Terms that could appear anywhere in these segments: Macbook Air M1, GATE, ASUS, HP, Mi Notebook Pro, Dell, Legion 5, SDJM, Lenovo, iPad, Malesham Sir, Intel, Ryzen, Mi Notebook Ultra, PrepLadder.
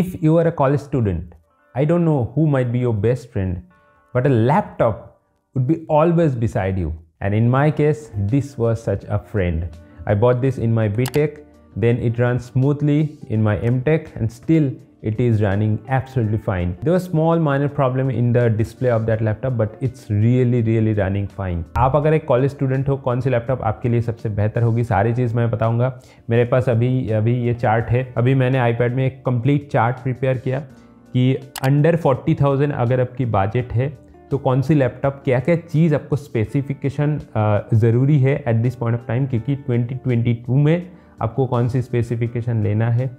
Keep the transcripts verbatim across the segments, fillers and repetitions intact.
If you are a college student, I don't know who might be your best friend, but a laptop would be always beside you. And in my case, this was such a friend. I bought this in my B Tech, then it runs smoothly in my M Tech, and still it is running absolutely fine. There was a small minor problem in the display of that laptop, but it's really really running fine. आप अगर एक college student हो, कौन सी laptop आपके लिए सबसे बेहतर होगी, सारी चीज़ मैं बताऊंगा। मेरे पास अभी अभी ये चार्ट है। अभी मैंने iPad में एक complete चार्ट प्रिपेयर किया कि under forty thousand अगर आपकी बजट है तो कौन सी लैपटॉप, क्या क्या चीज़ आपको स्पेसिफिकेशन ज़रूरी है at this point of time, क्योंकि ट्वेंटी ट्वेंटी टू में आपको कौन सी स्पेसिफिकेशन लेना है।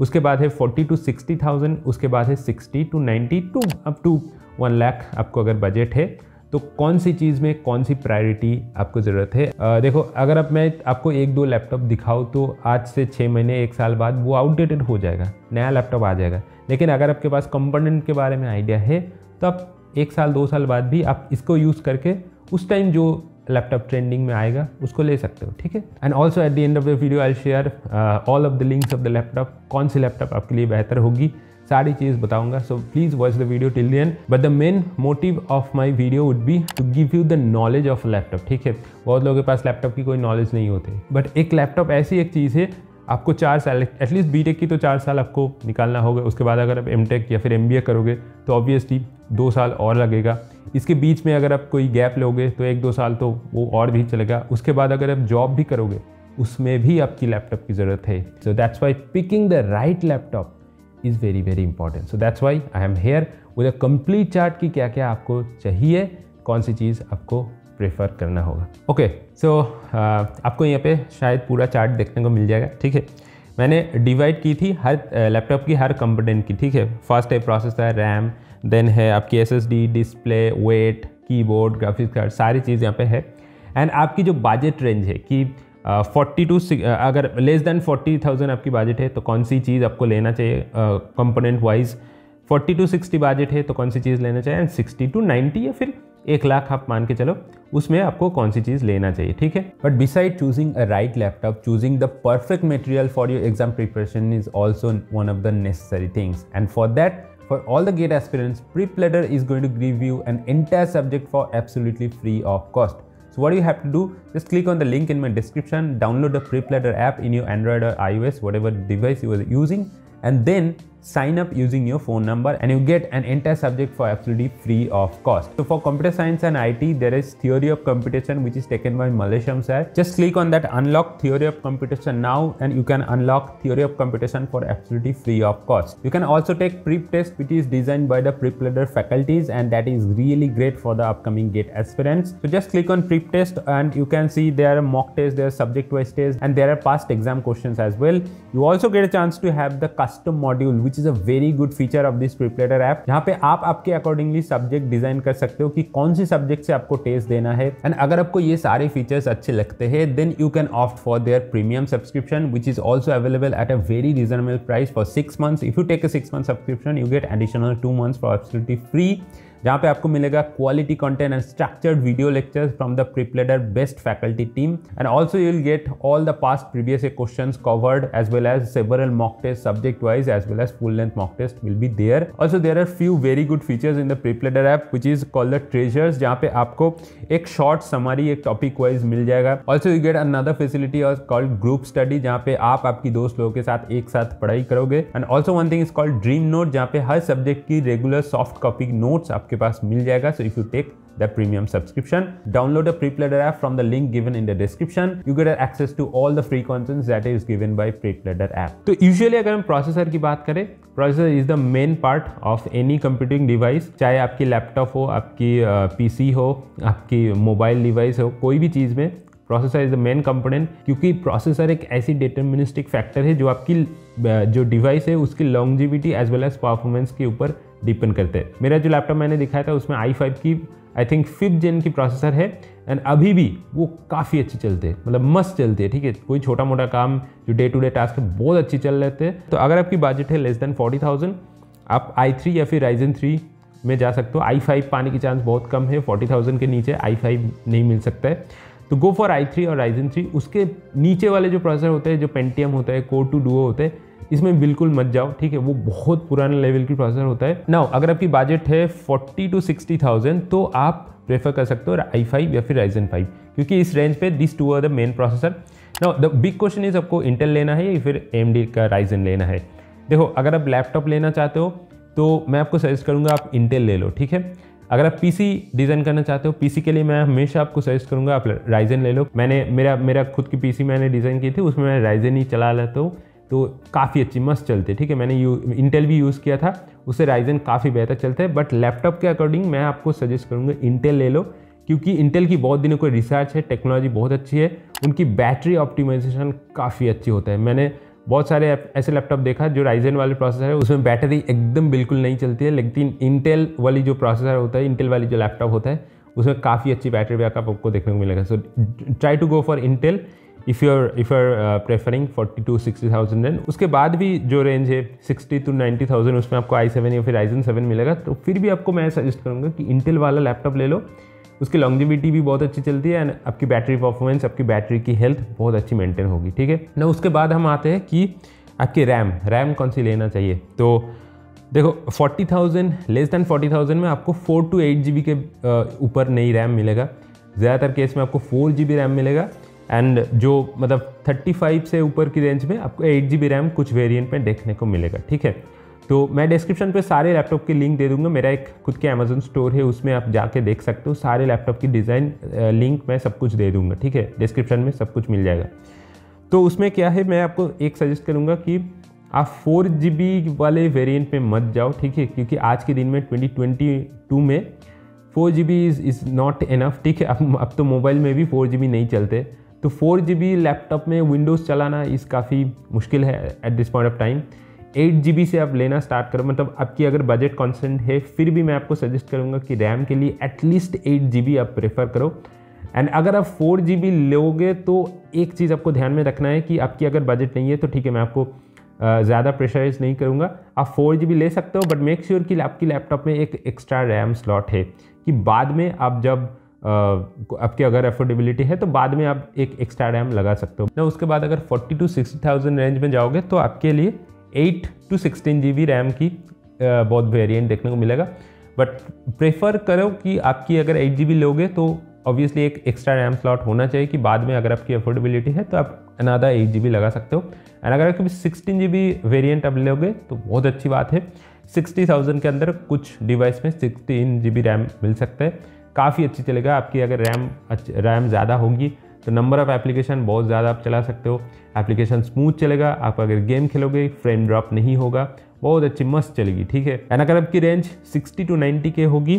उसके बाद है फोर्टी टू सिक्सटी थाउजेंड, उसके बाद है sixty two ninety two, up to one lakh आपको अगर बजट है तो कौन सी चीज़ में कौन सी प्रायोरिटी आपको ज़रूरत है। आ, देखो, अगर अब मैं आपको एक दो लैपटॉप दिखाऊँ तो आज से छः महीने एक साल बाद वो आउटडेटेड हो जाएगा, नया लैपटॉप आ जाएगा। लेकिन अगर आपके पास कंपोनेंट के बारे में आइडिया है तो आप एक साल दो साल बाद भी आप इसको यूज़ करके उस टाइम जो लैपटॉप ट्रेंडिंग में आएगा उसको ले सकते हो, ठीक है। And also at the end of the video I share all of the links of the laptop, कौन सी लैपटॉप आपके लिए बेहतर होगी, सारी चीज़ बताऊंगा। So please watch the video till the end. But the main motive of my video would be to give you the knowledge of laptop, ठीक है। बहुत लोगों के पास लैपटॉप की कोई नॉलेज नहीं होती, बट एक लैपटॉप ऐसी एक चीज़ है, आपको चार साल एटलीस्ट बीटेक की तो चार साल आपको निकालना होगा। उसके बाद अगर आप एमटेक या फिर एमबीए करोगे तो ऑब्वियसली दो साल और लगेगा। इसके बीच में अगर आप कोई गैप लोगे तो एक दो साल तो वो और भी चलेगा। उसके बाद अगर आप जॉब भी करोगे उसमें भी आपकी लैपटॉप की ज़रूरत है। So that's why picking the right laptop is very very important. So that's why I am here with a complete chart कि क्या क्या आपको चाहिए, कौन सी चीज़ आपको प्रेफर करना होगा। ओके, सो आपको यहाँ पे शायद पूरा चार्ट देखने को मिल जाएगा, ठीक है। मैंने डिवाइड की थी हर लैपटॉप की हर कंपोनेंट की, ठीक है। फर्स्ट है प्रोसेसर, रैम, देन है आपकी SSD, display, weight, keyboard, graphics card, सारी चीज़ यहाँ पे है। एंड आपकी जो बजट रेंज है कि फोर्टी टू अगर लेस देन फोर्टी थाउजेंड आपकी बजट है तो कौन सी चीज़ आपको लेना चाहिए component wise. Forty to sixty budget है तो कौन सी चीज़ लेना चाहिए, एंड सिक्सटी टू नाइन्टी या फिर एक लाख आप मान के चलो उसमें आपको कौन सी चीज़ लेना चाहिए, ठीक है। But beside choosing a right laptop, choosing the perfect material for your exam preparation is also one of the necessary things. And for that, for all the GATE aspirants, PrepLadder is going to give you an entire subject for absolutely free of cost. So what you have to do, just click on the link in my description, download the PrepLadder app in your Android or iOS, whatever device you are using, and then sign up using your phone number and you get an entire subject for absolutely free of cost. So for computer science and I T, there is theory of computation which is taken by Malesham Sir. Just click on that unlock theory of computation now and you can unlock theory of computation for absolutely free of cost. You can also take prep test which is designed by the PrepLadder faculties and that is really great for the upcoming GATE aspirants. So just click on prep test and you can see there are mock tests, there are subject wise tests and there are past exam questions as well. You also get a chance to have the custom module which is a very good feature of this PrepLadder app, जहाँ पे आप आपके accordingly subject design कर सकते हो कि कौन सी subject से आपको test देना है। And अगर आपको ये सारे features अच्छे लगते हैं then you can opt for their premium subscription which is also available at a very reasonable price for six months. If you take a six month subscription you get additional two months for absolutely free, जहाँ पे आपको मिलेगा quality content and structured video lectures from the PrepLadder best faculty team. And also you will get all the past previous questions covered as well as several mock tests subject wise as well as full length mock test will be there. Also there are few very good features in the PrepLadder app which is called the treasures, जहाँ पे आपको एक short summary एक topic wise मिल जाएगा। Also you get another facility or called group study, जहाँ पे आप आपकी दोस्त लोगों के साथ एक साथ पढ़ाई करोगे। And also one thing is called dream note, जहाँ पे हर subject की regular soft copy notes आपके के पास मिल जाएगा। So if you take the premium subscription, download the PrepLadder app from the link given in the description, you get access to all the free contents that is given by PrepLadder app. तो usually अगर हम processor की बात करें, processor is the main part of any computing device, चाहे आपकी laptop हो, आपकी पीसी हो, आपकी मोबाइल डिवाइस हो, कोई भी चीज़ में processor is the main component, क्योंकि प्रोसेसर एक ऐसी डिटर्मिनिस्टिक फैक्टर है जो आपकी जो डिवाइस है उसकी longevity as well as performance के ऊपर डिपेंड करते हैं। मेरा जो लैपटॉप मैंने दिखाया था उसमें आई फाइव की आई थिंक फिफ्थ जेन की प्रोसेसर है एंड अभी भी वो काफ़ी अच्छे चलते हैं, मतलब मस्त चलते हैं, ठीक है। कोई छोटा मोटा काम जो डे टू डे टास्क है बहुत अच्छी चल रहे हैं। तो अगर आपकी बजट है लेस देन फोर्टी थाउजेंड, आप आई थ्री या फिर Ryzen थ्री में जा सकते हो। आई फाइव पाने की चांस बहुत कम है, फोर्टी थाउजेंड के नीचे आई फाइव नहीं मिल सकता है, तो गो फॉर आई थ्री और Ryzen थ्री। उसके नीचे वाले जो प्रोसेसर होते हैं, जो पेंटियम होता है, कोर टू डुओ होते हैं, इसमें बिल्कुल मत जाओ, ठीक है, वो बहुत पुराने लेवल की प्रोसेसर होता है। नाउ अगर आपकी बजट है फोर्टी टू सिक्सटी थाउजेंड, तो आप प्रेफर कर सकते हो आई फाइव या फिर राइजन फाइव, क्योंकि इस रेंज पे this two are the main processor. Now the big question is आपको इंटेल लेना है या फिर एएमडी का राइजन लेना है। देखो अगर आप लैपटॉप लेना चाहते हो तो मैं आपको सजेस्ट करूँगा आप इंटेल ले लो, ठीक है। अगर आप पीसी डिज़ाइन करना चाहते हो, पीसी के लिए मैं हमेशा आपको सजेस्ट करूँगा आप राइजन ले लो। मैंने मेरा मेरा खुद की पीसी मैंने डिज़ाइन की थी, उसमें मैं राइजन ही चला लेता हूँ, तो काफ़ी अच्छी मस्त चलते, ठीक है। मैंने यू इंटेल भी यूज़ किया था, उससे राइजन काफ़ी बेहतर चलते हैं। बट लैपटॉप के अकॉर्डिंग मैं आपको सजेस्ट करूँगा इंटेल ले लो, क्योंकि इंटेल की बहुत दिनों कोई रिसर्च है, टेक्नोलॉजी बहुत अच्छी है, उनकी बैटरी ऑप्टिमाइजेशन काफ़ी अच्छी होता है। मैंने बहुत सारे ऐसे लैपटॉप देखा जो राइजन वाले प्रोसेसर है, उसमें बैटरी एकदम बिल्कुल नहीं चलती है, लेकिन इंटेल वाली जो प्रोसेसर होता है, इंटेल वाली जो लैपटॉप होता है, उसमें काफ़ी अच्छी बैटरी बैकअप आपको देखने को मिलेगा। So try to go for Intel if you're if you're preferring forty to sixty thousand. And उसके बाद भी जो रेंज है सिक्सटी टू नाइन्टी थाउजेंड, उसमें आपको आई सेवन या फिर राइजन सेवन मिलेगा। तो फिर भी आपको मैं सजेस्ट करूँगा कि इंटेल वाला लैपटॉप ले लो, उसकी लॉन्जिविटी भी बहुत अच्छी चलती है एंड आपकी बैटरी परफॉर्मेंस, आपकी बैटरी की हेल्थ बहुत अच्छी मेंटेन होगी, ठीक है ना। उसके बाद हम आते हैं कि आपकी रैम रैम कौन सी लेना चाहिए। तो देखो forty thousand, less than forty thousand में आपको four to eight G B के ऊपर नई रैम मिलेगा, ज़्यादातर केस में आपको फोर जी बी रैम मिलेगा। एंड जो मतलब थर्टी फाइव से ऊपर की रेंज में आपको एट जी बी रैम कुछ वेरिएंट में देखने को मिलेगा, ठीक है। तो मैं डिस्क्रिप्शन पे सारे लैपटॉप के लिंक दे दूंगा, मेरा एक खुद के अमेजोन स्टोर है, उसमें आप जाके देख सकते हो, सारे लैपटॉप की डिज़ाइन लिंक मैं सब कुछ दे दूंगा, ठीक है, डिस्क्रिप्शन में सब कुछ मिल जाएगा। तो उसमें क्या है, मैं आपको एक सजेस्ट करूंगा कि आप फोर जी बी वाले वेरिएंट में मत जाओ, ठीक है, क्योंकि आज के दिन में ट्वेंटी ट्वेंटी टू में four G B is is not enough, ठीक है। अब अब तो मोबाइल में भी फोर जी बी नहीं चलते, तो फोर जी बी लैपटॉप में विंडोज़ चलाना इस काफ़ी मुश्किल है at this point of time. Eight G B से आप लेना स्टार्ट करो, मतलब आपकी अगर बजट कॉन्स्टेंट है, फिर भी मैं आपको सजेस्ट करूंगा कि रैम के लिए एटलीस्ट एट जी बी आप प्रेफर करो। एंड अगर आप फोर जी बी लोगे तो एक चीज़ आपको ध्यान में रखना है कि आपकी अगर बजट नहीं है तो ठीक है, मैं आपको ज़्यादा प्रेशराइज नहीं करूंगा, आप फोर जी बी ले सकते हो, बट मेक श्योर कि आपकी लैपटॉप में एक एक्स्ट्रा रैम स्लॉट है कि बाद में आप जब Uh, आपके अगर अफोर्डेबिलिटी है तो बाद में आप एक एक्स्ट्रा रैम लगा सकते हो ना। उसके बाद अगर forty to sixty thousand range में जाओगे तो आपके लिए eight to sixteen G B RAM की uh, बहुत वेरिएंट देखने को मिलेगा। बट प्रेफर करो कि आपकी अगर एट जी बी लोगे तो ऑब्वियसली एक एक्स्ट्रा रैम स्लॉट होना चाहिए कि बाद में अगर आपकी अफोर्डेबिलिटी है तो आप अनादा एट जी बी लगा सकते हो। एंड अगर आपकी सिक्सटीन जी बी वेरियंट आप लोगे तो बहुत अच्छी बात है, सिक्सटी थाउजेंड के अंदर कुछ डिवाइस में सिक्सटीन जी बी रैम मिल सकता है, काफ़ी अच्छी चलेगा। आपकी अगर रैम रैम ज़्यादा होगी तो नंबर ऑफ़ एप्लीकेशन बहुत ज़्यादा आप चला सकते हो, एप्लीकेशन स्मूथ चलेगा, आप अगर गेम खेलोगे फ्रेम ड्रॉप नहीं होगा, बहुत अच्छी मस्त चलेगी, ठीक है। एंड अगर आपकी रेंज सिक्सटी टू नाइन्टी के होगी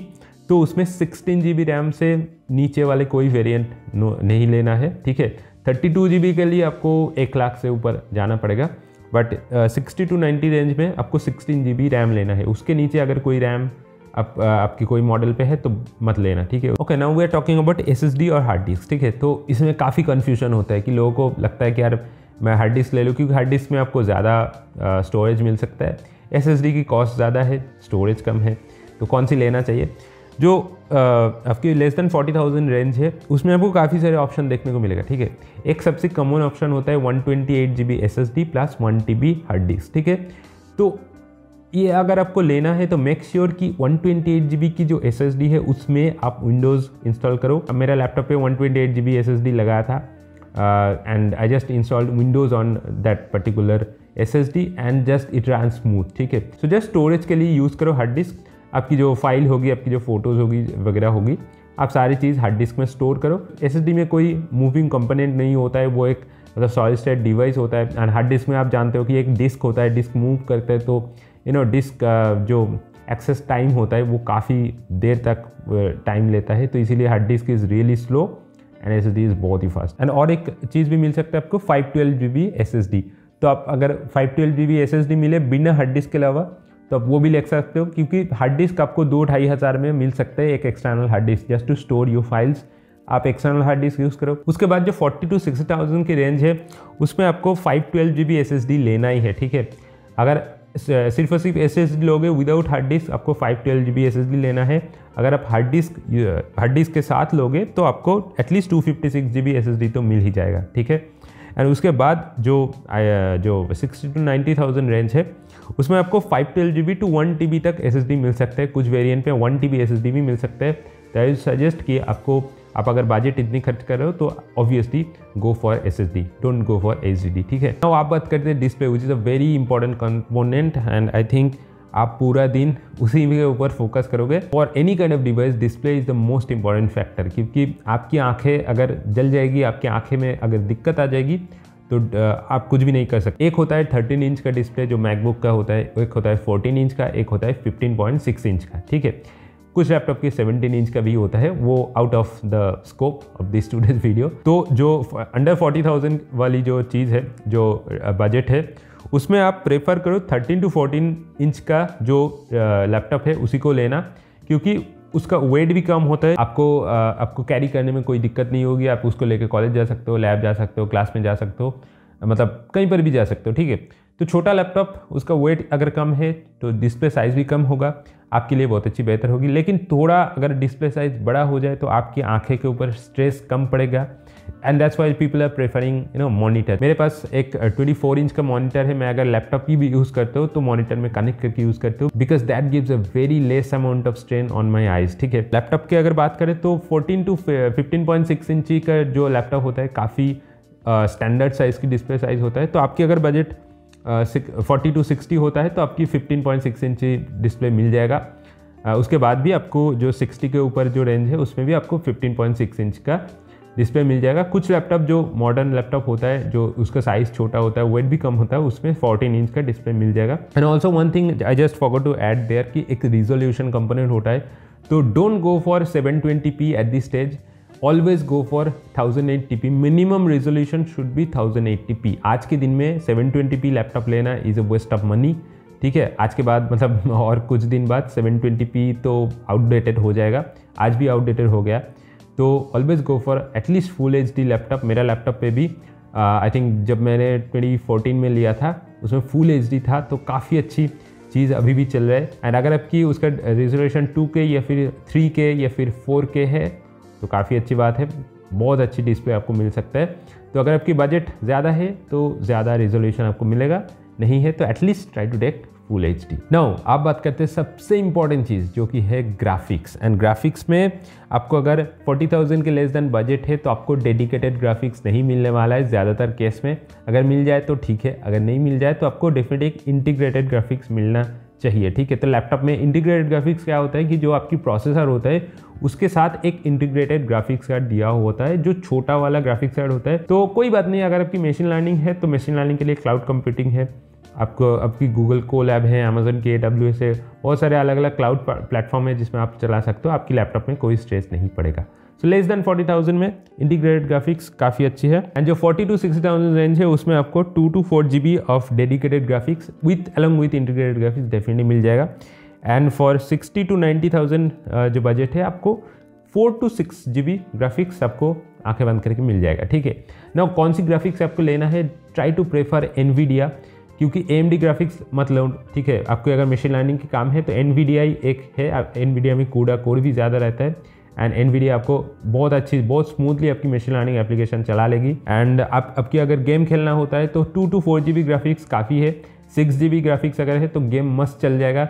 तो उसमें सिक्सटीन जी बी रैम से नीचे वाले कोई वेरिएंट नहीं लेना है, ठीक है। थर्टी टू जी बी के लिए आपको एक लाख से ऊपर जाना पड़ेगा, but sixty to ninety range में आपको सिक्सटीन जी बी रैम लेना है, उसके नीचे अगर कोई रैम आप आपकी कोई मॉडल पे है तो मत लेना, ठीक है। Okay, now we are talking about SSD और हार्ड डिस्क, ठीक है। तो इसमें काफ़ी कन्फ्यूजन होता है कि लोगों को लगता है कि यार मैं हार्ड डिस्क ले लूँ, क्योंकि हार्ड डिस्क में आपको ज़्यादा स्टोरेज मिल सकता है, एसएसडी की कॉस्ट ज़्यादा है, स्टोरेज कम है, तो कौन सी लेना चाहिए। जो आ, आपकी less than forty thousand range है उसमें आपको काफ़ी सारे ऑप्शन देखने को मिलेगा, ठीक है। एक सबसे कॉमन ऑप्शन होता है one twenty eight G B S S D plus one T B hard disk, ठीक है। तो ये अगर आपको लेना है तो मेक श्योर कि one twenty eight G B की जो एसएसडी है उसमें आप विंडोज़ इंस्टॉल करो। अब मेरा लैपटॉप पे one twenty eight G B SSD लगाया था and I just installed Windows on that particular SSD and just it run smooth, ठीक है। सो जस्ट स्टोरेज के लिए यूज़ करो हार्ड डिस्क, आपकी जो फाइल होगी, आपकी जो फोटोज़ होगी वगैरह होगी, आप सारी चीज़ हार्ड डिस्क में स्टोर करो। एसएसडी में कोई मूविंग कंपोनेंट नहीं होता है, वो एक मतलब सॉलिड स्टेट डिवाइस होता है। एंड हार्ड डिस्क में आप जानते हो कि एक डिस्क होता है, डिस्क मूव करते हैं तो यू नो डिस्क जो एक्सेस टाइम होता है वो काफ़ी देर तक टाइम uh, लेता है, तो इसीलिए hard disk is really slow and SSD is बहुत ही फास्ट। एंड और एक चीज़ भी मिल सकता है आपको five twelve G B SSD, तो आप अगर five twelve G B SSD मिले बिना हार्ड डिस्क के अलावा तो आप वो भी ले सकते हो, क्योंकि हार्ड डिस्क आपको दो ढाई हज़ार में मिल सकता है एक external hard disk just to store your files, आप एक्सटर्नल हार्ड डिस्क यूज़ करो। उसके बाद जो फोर्टी टू सिक्सटी थाउजेंड की रेंज है उसमें आपको five twelve G B SSD लेना ही है, ठीक है। अगर सिर्फ और सिर्फ एसएसडी लोगे विदाउट हार्ड डिस्क आपको five twelve G B SSD लेना है। अगर आप हार्ड डिस्क हार्ड डिस्क के साथ लोगे तो आपको at least two fifty six G B SSD तो मिल ही जाएगा, ठीक है। एंड उसके बाद जो जो sixty to ninety thousand range है उसमें आपको five twelve G B to one T B तक एस एस डी मिल सकते हैं, कुछ वेरिएंट पे one T B S S D भी मिल सकते हैं। तो आई सजेस्ट कि आपको आप अगर बजट इतनी खर्च कर रहे हो तो obviously go for S S D, don't go for H D D. ठीक है, नाउ आप बात करते हैं display which is a very important component and I think आप पूरा दिन उसी के ऊपर फोकस करोगे। For any kind of device display is the most important factor, क्योंकि आपकी आंखें अगर जल जाएगी, आपकी आंखें में अगर दिक्कत आ जाएगी तो आप कुछ भी नहीं कर सकते। एक होता है थर्टीन इंच का डिस्प्ले जो मैकबुक का होता है, एक होता है फोर्टीन इंच का, एक होता है फिफ्टीन पॉइंट सिक्स इंच का। ठीक है, कुछ लैपटॉप के सेवनटीन इंच का भी होता है, वो out of the scope of this today's video. तो जो अंडर फोर्टी थाउजेंड वाली जो चीज़ है, जो बजट है, उसमें आप प्रेफर करो थर्टीन टू फोर्टीन इंच का जो लैपटॉप है उसी को लेना, क्योंकि उसका वेट भी कम होता है, आपको आपको कैरी करने में कोई दिक्कत नहीं होगी। आप उसको लेकर कॉलेज जा सकते हो, लैब जा सकते हो, क्लास में जा सकते हो, मतलब कहीं पर भी जा सकते हो। ठीक है, तो छोटा लैपटॉप, उसका वेट अगर कम है तो डिस्प्ले साइज़ भी कम होगा, आपके लिए बहुत अच्छी बेहतर होगी। लेकिन थोड़ा अगर डिस्प्ले साइज़ बड़ा हो जाए तो आपकी आंखें के ऊपर स्ट्रेस कम पड़ेगा, and that's why people are preferring you know monitor. मेरे पास एक ट्वेंटी फोर इंच का मॉनिटर है, मैं अगर लैपटॉप की भी यूज़ करता हूँ तो मॉनिटर में कनेक्ट करके यूज़ करता हूँ, because that gives a very less amount of strain on my eyes. ठीक है, लैपटॉप की अगर बात करें तो fourteen to fifteen point six inch का जो लैपटॉप होता है काफ़ी स्टैंडर्ड साइज़ की डिस्प्ले साइज़ होता है। तो आपकी अगर बजट फोर्टी टू सिक्सटी होता है तो आपकी fifteen point six inch display मिल जाएगा। uh, उसके बाद भी आपको जो सिक्सटी के ऊपर जो रेंज है उसमें भी आपको फिफ्टीन पॉइंट सिक्स इंच का डिस्प्ले मिल जाएगा। कुछ लैपटॉप जो मॉडर्न लैपटॉप होता है, जो उसका साइज़ छोटा होता है, वेट भी कम होता है, उसमें फोर्टीन इंच का डिस्प्ले मिल जाएगा। And also one thing I just forgot to add there कि एक रिजोल्यूशन कंपोनेंट होता है, तो don't go for seven twenty P at this stage, always go for thousand eighty P. Minimum resolution should भी thousand eighty P. आज के दिन में सेवन ट्वेंटी पी लैपटॉप लेना is a waste of money. ठीक है, आज के बाद मतलब और कुछ दिन बाद सेवन ट्वेंटी पी तो आउटडेटेड हो जाएगा, आज भी आउटडेटेड हो गया। तो always go for at least full H D laptop. मेरा लैपटॉप पे भी आई uh, थिंक जब मैंने ट्वेंटी फोर्टीन में लिया था उसमें फुल एच डी था, तो काफ़ी अच्छी चीज़ अभी भी चल रहा है। एंड अगर आपकी उसका रेजोल्यूशन टू के या फिर थ्री के या फिर फोर के है तो काफ़ी अच्छी बात है, बहुत अच्छी डिस्प्ले आपको मिल सकता है। तो अगर आपकी बजट ज़्यादा है तो ज़्यादा रेजोल्यूशन आपको मिलेगा, नहीं है तो at least try to take full H D. Now आप बात करते हैं सबसे इंपॉर्टेंट चीज़ जो कि है ग्राफिक्स। एंड ग्राफिक्स में आपको अगर फोर्टी थाउजेंड के लेस देन बजट है तो आपको डेडिकेटेड ग्राफिक्स नहीं मिलने वाला है ज़्यादातर केस में। अगर मिल जाए तो ठीक है, अगर नहीं मिल जाए तो आपको डेफिनेटली एक इंटीग्रेटेड ग्राफिक्स मिलना चाहिए। ठीक है, तो लैपटॉप में इंटीग्रेटेड ग्राफिक्स क्या होता है कि जो आपकी प्रोसेसर होता है उसके साथ एक इंटीग्रेटेड ग्राफिक्स कार्ड दिया होता है, जो छोटा वाला ग्राफिक्स कार्ड होता है। तो कोई बात नहीं, अगर आपकी मशीन लर्निंग है तो मशीन लर्निंग के लिए क्लाउड कंप्यूटिंग है, आपको आपकी गूगल कोलैब है, अमेजन के ए डब्ल्यू एस है, बहुत सारे अलग अलग क्लाउड प्लेटफॉर्म है जिसमें आप चला सकते हो, आपकी लैपटॉप में कोई स्ट्रेस नहीं पड़ेगा। So less than forty thousand में इंटीग्रेटेड ग्राफिक्स काफ़ी अच्छी है। एंड जो forty to sixty thousand range है उसमें आपको two to four G B of dedicated graphics with along with integrated graphics definitely मिल जाएगा। And for sixty to ninety thousand जो बजट है आपको four to six G B graphics आपको आंखें बंद करके मिल जाएगा। ठीक है, ना कौन सी ग्राफिक्स आपको लेना है, ट्राई टू प्रेफर एनवीडिया, क्योंकि ए एम डी ग्राफिक्स मतलब ठीक है, आपको अगर मशीन लर्निंग के काम है तो एनवीडिया ही एक है। एनवीडिया में कूडा कोड भी ज़्यादा रहता है, एंड एनवीडिया आपको बहुत अच्छी बहुत स्मूथली आपकी मशीन लर्निंग एप्लीकेशन चला लेगी। एंड आप आपकी अगर गेम खेलना होता है तो two to four G B graphics काफ़ी है, सिक्स जी बी ग्राफिक्स अगर है तो गेम मस्त चल जाएगा।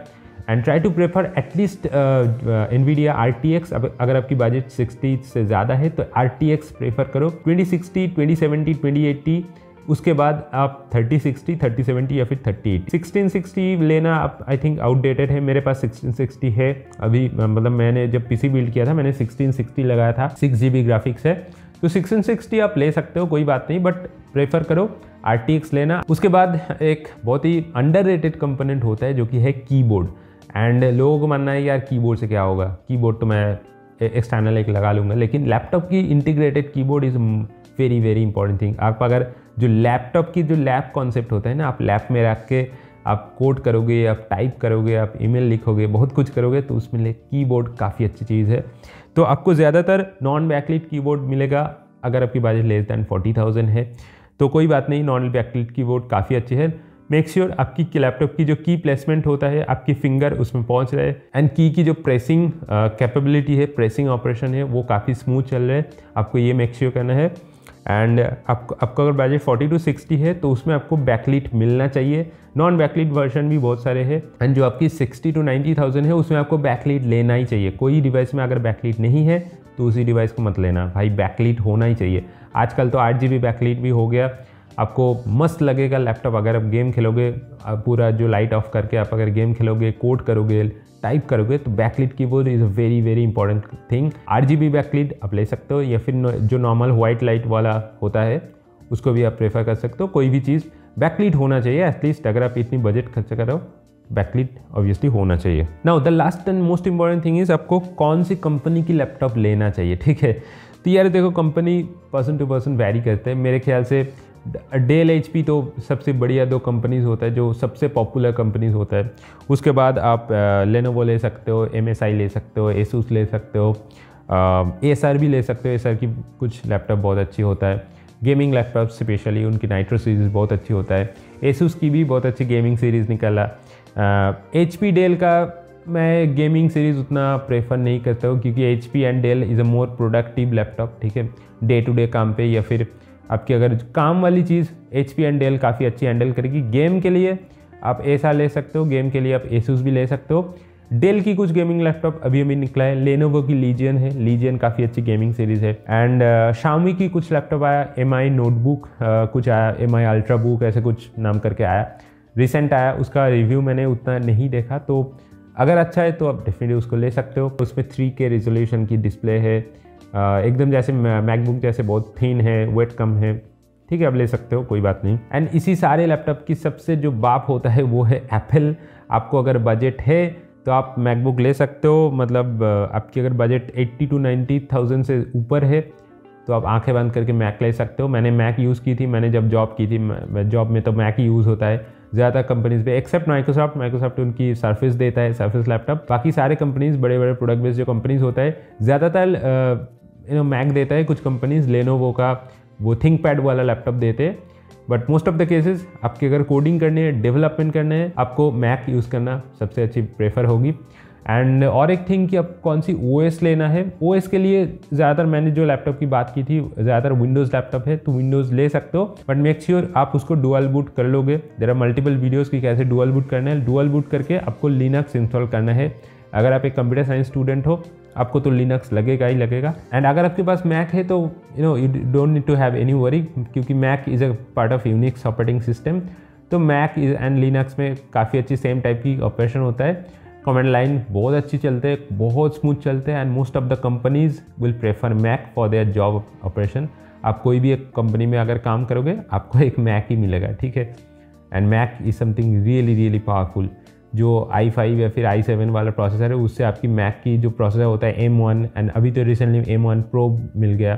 And try to prefer at least Nvidia R T X, अगर आपकी बजट सिक्सटी से ज़्यादा है तो आर टी एक्स प्रेफर करो। Twenty sixty, twenty seventy, twenty eighty, उसके बाद आप थर्टी सिक्सटी, थर्टी सेवेंटी या फिर थर्टी एट्टी। सिक्सटीन सिक्सटी लेना आप आई थिंक आउटडेटेड है। मेरे पास सिक्सटीन सिक्सटी है अभी, मतलब मैंने जब पीसी बिल्ड किया था मैंने सिक्सटीन सिक्सटी लगाया था, सिक्स जी बी ग्राफिक्स है। तो सिक्सटीन सिक्सटी आप ले सकते हो, कोई बात नहीं, बट प्रेफर करो आर टी एक्स लेना। उसके बाद एक बहुत ही अंडररेटेड कंपोनेंट होता है जो कि है कीबोर्ड। एंड लोगों को मानना है यार कीबोर्ड से क्या होगा, कीबोर्ड तो मैं एक्सटर्नल एक लगा लूँगा, लेकिन लैपटॉप की integrated keyboard is very very important thing. आप अगर जो लैपटॉप की जो लैप कॉन्सेप्ट होता है ना, आप लैप में रख के आप कोड करोगे, आप टाइप करोगे, आप ईमेल लिखोगे, बहुत कुछ करोगे, तो उसमें लिए कीबोर्ड काफ़ी अच्छी चीज़ है। तो आपको ज़्यादातर नॉन बैकलिट कीबोर्ड मिलेगा अगर आपकी budget less than forty thousand है, तो कोई बात नहीं, नॉन बैकलिट कीबोर्ड काफ़ी अच्छी है। मेक श्योर sure आपकी लैपटॉप की जो की प्लेसमेंट होता है, आपकी फिंगर उसमें पहुंच रहा है, एंड की की जो प्रेसिंग कैपेबिलिटी uh, है, प्रेसिंग ऑपरेशन है, वो काफ़ी स्मूथ चल रहा है, आपको ये मेक श्योर sure करना है। एंड आपको आपका अगर बजट फोर्टी टू सिक्सटी है तो उसमें आपको बैकलिट मिलना चाहिए। नॉन बैकलिट वर्जन भी बहुत सारे हैं, एंड जो आपकी सिक्सटी टू नाइन्टी थाउजेंड है उसमें आपको बैकलिट लेना ही चाहिए। कोई डिवाइस में अगर बैकलिट नहीं है तो उसी डिवाइस को मत लेना भाई, बैकलिट होना ही चाहिए। आजकल तो आठ जी बी बैकलिट भी हो गया, आपको मस्त लगेगा लैपटॉप। अगर आप गेम खेलोगे, आप पूरा जो लाइट ऑफ करके आप अगर गेम खेलोगे, कोड करोगे, टाइप करोगे, तो backlit keyboard is a very very important thing. R G B backlit आप ले सकते हो, या फिर जो नॉर्मल वाइट लाइट वाला होता है उसको भी आप प्रेफर कर सकते हो। कोई भी चीज़ बैकलिट होना चाहिए एटलीस्ट, अगर आप इतनी बजट खर्च करो बैकलिट ऑब्वियसली होना चाहिए। Now the last and most important thing is आपको कौन सी कंपनी की लैपटॉप लेना चाहिए, ठीक है। तो यार देखो, company person to person vary करते हैं। मेरे ख्याल से डेल एच पी तो सबसे बढ़िया दो कंपनीज़ होता है, जो सबसे पॉपुलर कंपनीज़ होता है। उसके बाद आप लेनोवो ले सकते हो, एम एस आई ले सकते हो, एसूस ले सकते हो, एसर भी ले सकते हो। एसर की कुछ लैपटॉप बहुत अच्छी होता है, गेमिंग लैपटॉप स्पेशली उनकी नाइट्रो सीरीज़ बहुत अच्छी होता है। एसूस की भी बहुत अच्छी गेमिंग सीरीज़ निकाला। एच पी डेल का मैं गेमिंग सीरीज़ उतना प्रेफर नहीं करता हूँ, क्योंकि H P and Dell is a more productive laptop, ठीक है, डे टू डे काम पे या फिर आपकी अगर काम वाली चीज़ एच पी एंड डेल काफ़ी अच्छी हैंडल करेगी। गेम के लिए आप एसर ले सकते हो, गेम के लिए आप एसूस भी ले सकते हो। डेल की कुछ गेमिंग लैपटॉप अभी अभी निकला है, लेनोवो की लीजियन है, लीजियन काफ़ी अच्छी गेमिंग सीरीज़ है। एंड शाओमी की कुछ लैपटॉप आया, एम आई नोटबुक कुछ आया, एम आई अल्ट्रा बुक ऐसे कुछ नाम करके आया, रिसेंट आया। उसका रिव्यू मैंने उतना नहीं देखा, तो अगर अच्छा है तो आप डेफिनेटली उसको ले सकते हो। उसमें थ्री के रेजोल्यूशन की डिस्प्ले है, एकदम जैसे मैकबुक जैसे, बहुत थिन है, वेट कम है, ठीक है, आप ले सकते हो, कोई बात नहीं। एंड इसी सारे लैपटॉप की सबसे जो बाप होता है वो है एप्पल। आपको अगर बजट है तो आप मैकबुक ले सकते हो, मतलब आपकी अगर budget eighty to ninety thousand से ऊपर है तो आप आंखें बंद करके मैक ले सकते हो। मैंने मैक यूज़ की थी, मैंने जब जॉब की थी, जॉब में तो मैक ही यूज़ होता है ज़्यादातर कंपनीज़ पे, एक्सेप्ट माइक्रोसॉफ्ट। माइक्रोसॉफ्ट उनकी सर्फेस देता है, सर्फेस लैपटॉप। बाकी सारे कंपनीज़, बड़े बड़े प्रोडक्ट बेस्ड जो कंपनीज़ होता है, ज़्यादातर यू नो मैक देता है। कुछ कंपनीज़ लेनोवो का वो थिंक पैड वाला लैपटॉप देते हैं, but most of the cases आपके अगर कोडिंग करनी है, डेवलपमेंट करना है, आपको मैक यूज़ करना सबसे अच्छी प्रेफर होगी। एंड और एक थिंग कि आप कौन सी ओ एस लेना है। ओ एस के लिए ज़्यादातर मैंने जो लैपटॉप की बात की थी, ज़्यादातर विंडोज़ लैपटॉप है तो विंडोज़ ले सकते हो, बट मेक श्योर आप उसको डुअल बूट कर लोगे। देयर आर मल्टीपल वीडियोज़ की कैसे डुअल बूट करना है। डुअल बूट करके आपको लिनक्स इंस्टॉल करना है। अगर आप एक कंप्यूटर साइंस स्टूडेंट हो आपको तो लिनक्स लगेगा ही लगेगा। एंड अगर आपके पास मैक है तो you know you don't need to have any worry, क्योंकि Mac is a part of Unix operating system. तो मैक एंड लिनक्स में काफ़ी अच्छी सेम टाइप की ऑपरेशन होता है। कमेंट लाइन बहुत अच्छी चलते हैं, बहुत स्मूथ चलते हैं, and most of the companies will prefer Mac for their job operation. आप कोई भी एक कंपनी में अगर काम करोगे आपको एक मैक ही मिलेगा, ठीक है। And Mac is something really really powerful. जो आई फाइव या फिर आई सेवन वाला प्रोसेसर है उससे आपकी मैक की जो प्रोसेसर होता है एम वन, एंड अभी तो रिसेंटली एम वन प्रो मिल गया,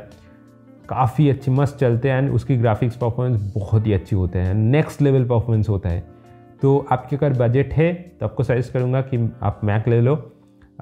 काफ़ी अच्छी मस्त चलते हैं। एंड उसकी ग्राफिक्स परफॉर्मेंस बहुत ही अच्छी होते हैं, नेक्स्ट लेवल परफॉर्मेंस होता है। तो आपके अगर बजट है तो आपको सजेस्ट करूँगा कि आप मैक ले लो,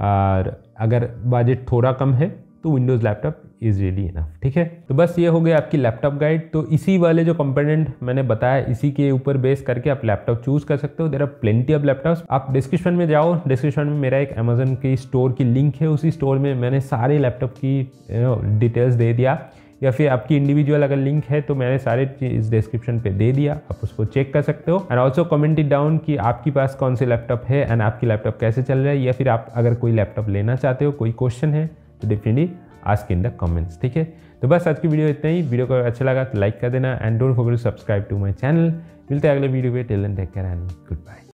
और अगर बजट थोड़ा कम है तो Windows laptop is really enough, ठीक है। तो बस ये हो गया आपकी लैपटॉप गाइड। तो इसी वाले जो कंपोनेंट मैंने बताया इसी के ऊपर बेस करके आप लैपटॉप चूज़ कर सकते हो। There are plenty of laptops. आप डिस्क्रिप्शन में जाओ, डिस्क्रिप्शन में मेरा एक अमेजन की स्टोर की लिंक है, उसी स्टोर में मैंने सारे लैपटॉप की यू नो डिटेल्स दे दिया, या फिर आपकी इंडिविजुअल अगर लिंक है तो मैंने सारे चीज़ डिस्क्रिप्शन पे दे दिया, आप उसको चेक कर सकते हो। And also comment it down कि आपके पास कौन से लैपटॉप है एंड आपकी लैपटॉप कैसे चल रहा है, या फिर आप अगर कोई लैपटॉप लेना चाहते हो, कोई क्वेश्चन है तो definitely ask in the comments, ठीक है। तो बस आज की वीडियो इतना ही। वीडियो को अच्छा लगा तो लाइक कर देना, and don't forget to subscribe to my channel. मिलते हैं अगले वीडियो पे, till then take care and good bye.